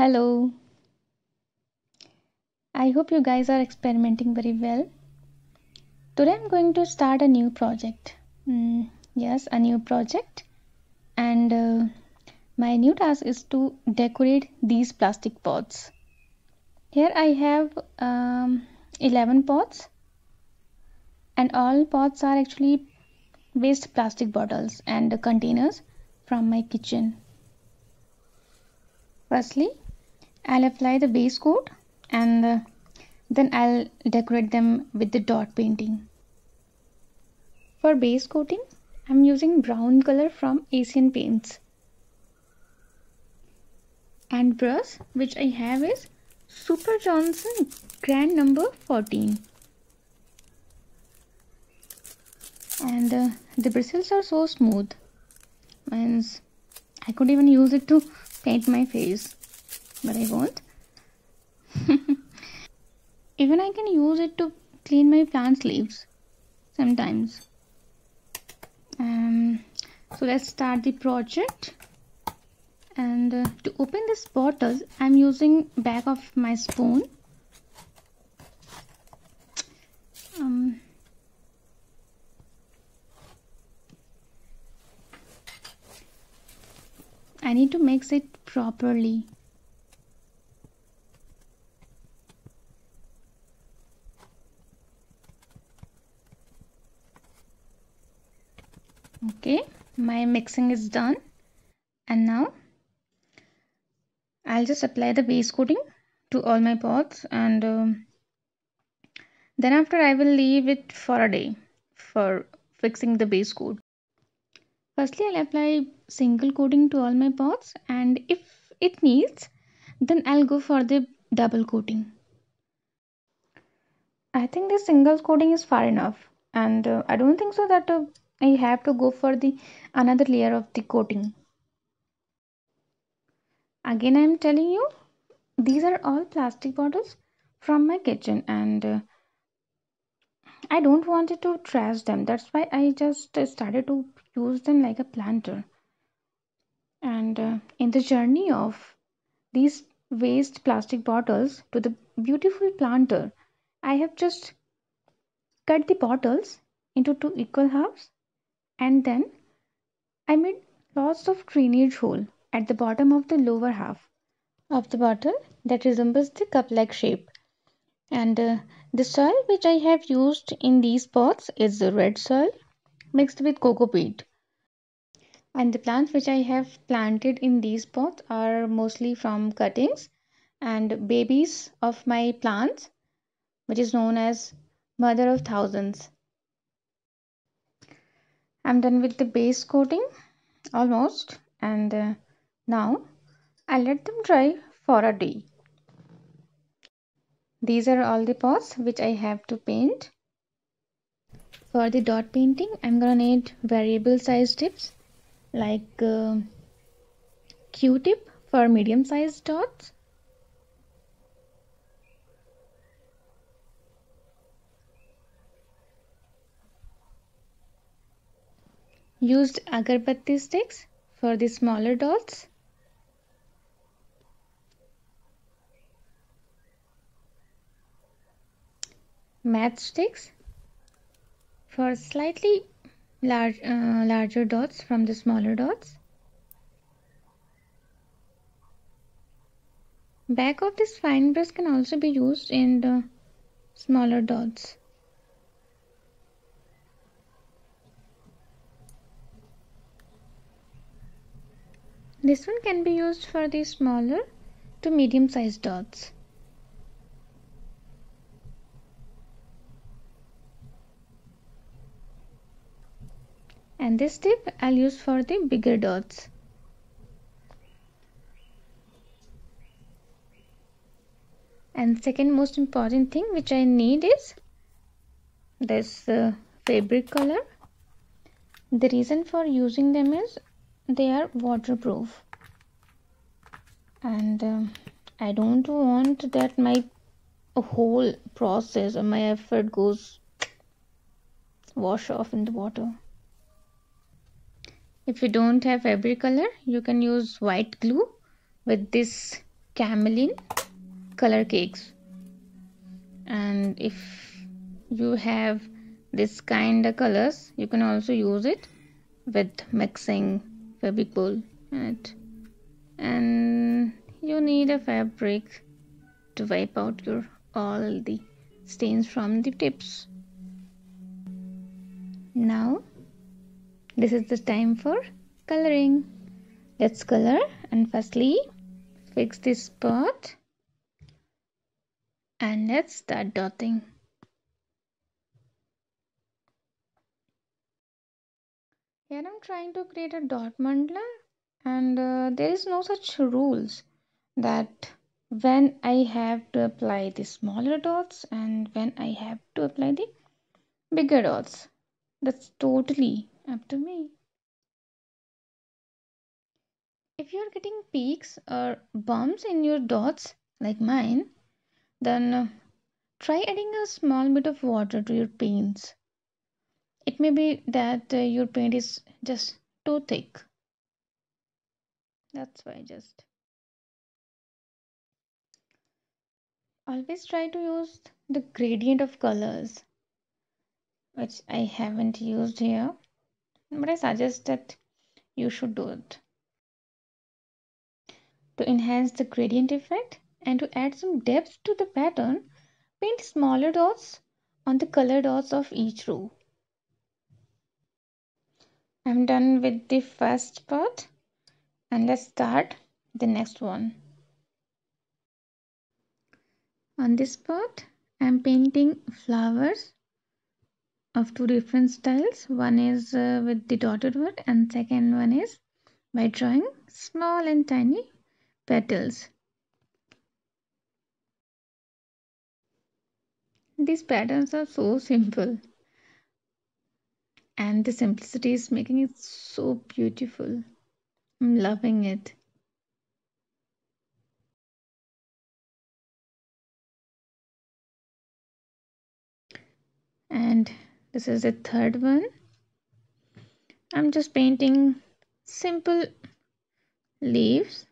Hello, I hope you guys are experimenting very well. Today I'm going to start a new project. Yes, a new project, and my new task is to decorate these plastic pots. Here I have 11 pots, and all pots are actually waste plastic bottles and containers from my kitchen. Firstly, I'll apply the base coat, and then I'll decorate them with the dot painting. For base coating, I'm using brown color from Asian Paints, and brush which I have is Super Johnson Grand number 14, and the bristles are so smooth, means I could even use it to paint my face, but I won't. Even I can use it to clean my plant's leaves sometimes. So let's start the project. And to open this bottle, I'm using back of my spoon. I need to mix it properly. Okay, my mixing is done, and now I'll just apply the base coating to all my pots, and then after I will leave it for a day for fixing the base coat. Firstly, I'll apply single coating to all my pots, and if it needs, then I'll go for the double coating. I think the single coating is far enough, and I don't think so that I have to go for the another layer of the coating. Again, I am telling you, these are all plastic bottles from my kitchen, and I don't want it to trash them. That's why I just started to use them like a planter. And in the journey of these waste plastic bottles to the beautiful planter, I have just cut the bottles into two equal halves, and then I made lots of drainage hole at the bottom of the lower half of the bottle that resembles the cup-like shape. And the soil which I have used in these pots is red soil mixed with coco peat. And the plants which I have planted in these pots are mostly from cuttings and babies of my plants, which is known as Mother of Thousands. I'm done with the base coating almost, and now I'll let them dry for a day. These are all the pots which I have to paint. For the dot painting, I'm gonna need variable size tips like Q-tip for medium sized dots, used agarbatti sticks for the smaller dots, mat sticks for slightly larger dots from the smaller dots. Back of this fine brush can also be used in the smaller dots. This one can be used for the smaller to medium sized dots. And this tip I'll use for the bigger dots. And second most important thing which I need is this fabric color. The reason for using them is they are waterproof, and I don't want that my whole process or my effort goes wash off in the water. If you don't have every color, you can use white glue with this camelin color cakes. And if you have this kind of colors, you can also use it with mixing fabric ball in it. And you need a fabric to wipe out your all the stains from the tips. Now this is the time for coloring. Let's color, and firstly fix this spot and let's start dotting. Here I'm trying to create a dot mandala, and there is no such rules that when I have to apply the smaller dots and when I have to apply the bigger dots. That's totally up to me. If you're getting peaks or bumps in your dots like mine, then try adding a small bit of water to your paints. It may be that your paint is just too thick. That's why just always try to use the gradient of colors, which I haven't used here, but I suggest that you should do it to enhance the gradient effect and to add some depth to the pattern. Paint smaller dots on the color dots of each row. I'm done with the first part, and let's start the next one. On this part, I'm painting flowers of two different styles. One is with the dotted one, and second one is by drawing small and tiny petals. These patterns are so simple, and the simplicity is making it so beautiful. I'm loving it. And this is the third one. I'm just painting simple leaves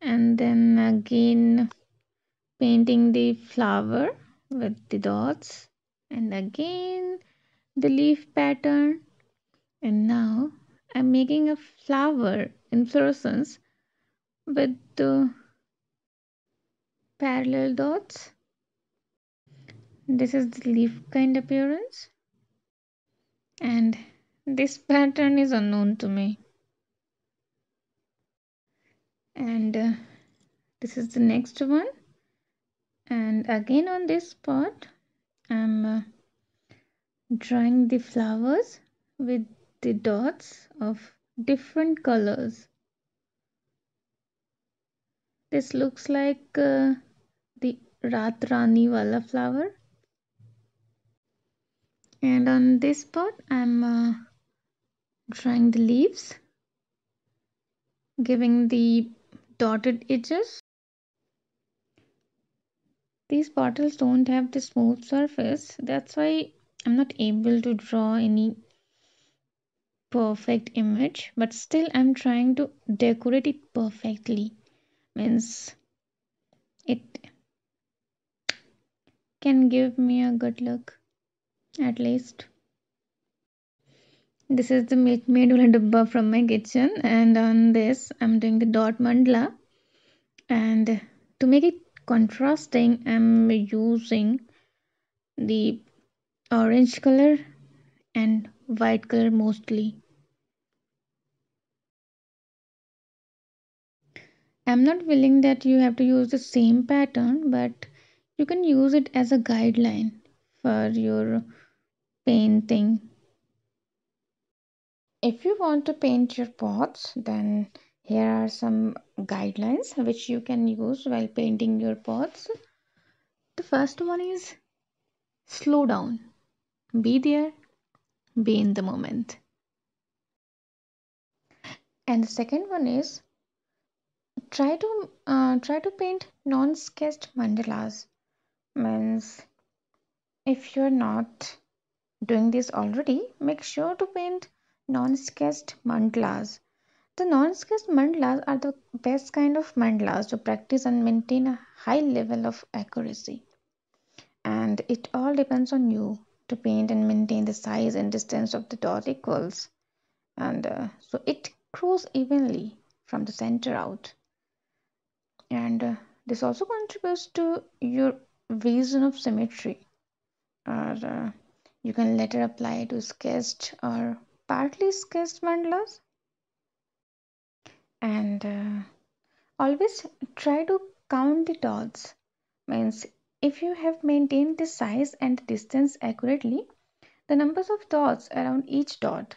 and then again painting the flower with the dots, and again the leaf pattern. And now I'm making a flower inflorescence with the parallel dots. This is the leaf kind appearance, and this pattern is unknown to me. And this is the next one, and again on this part I'm drawing the flowers with the dots of different colors. This looks like the ratrani wala flower. And on this part, I'm drawing the leaves, giving the dotted edges. These bottles don't have the smooth surface. That's why I'm not able to draw any perfect image. But still, I'm trying to decorate it perfectly. Means it can give me a good look. At least this is the milkmaid uladubba from my kitchen, and on this I'm doing the dot mandala, and to make it contrasting I'm using the orange color and white color mostly. I'm not willing that you have to use the same pattern, but you can use it as a guideline for your painting. If you want to paint your pots, then here are some guidelines which you can use while painting your pots. The first one is slow down, be there, be in the moment. And the second one is try to paint non-sketched mandalas. Means if you're not doing this already, make sure to paint non-sketched mandalas. The non-sketched mandalas are the best kind of mandalas to practice and maintain a high level of accuracy. And it all depends on you to paint and maintain the size and distance of the dot equals. And so it grows evenly from the center out. And this also contributes to your vision of symmetry. Or you can later apply to sketched or partly sketched mandalas. And always try to count the dots. Means if you have maintained the size and distance accurately, the numbers of dots around each dot,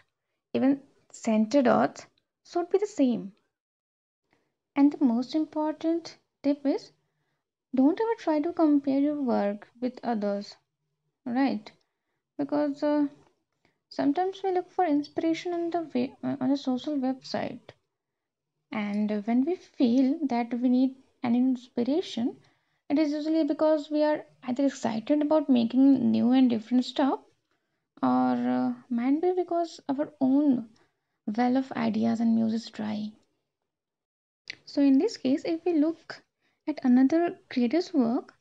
even center dots, should be the same. And the most important tip is, don't ever try to compare your work with others, right? Because sometimes we look for inspiration on a social website. And when we feel that we need an inspiration, it is usually because we are either excited about making new and different stuff, or might be because our own well of ideas and muse is dry. So in this case, if we look at another creator's work,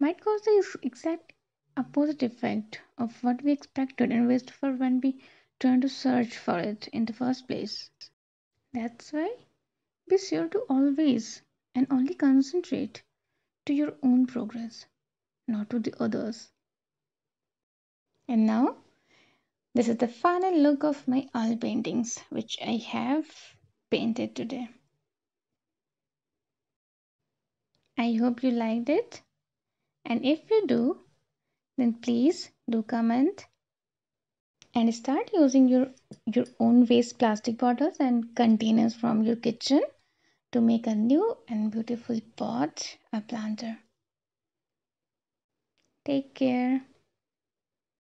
might cause the exact opposite effect of what we expected and wished for when we turned to search for it in the first place. That's why be sure to always and only concentrate to your own progress, not to the others. And now, this is the final look of my all paintings which I have painted today. I hope you liked it, and if you do, then please do comment. And start using your own waste plastic bottles and containers from your kitchen to make a new and beautiful pot or planter. Take care.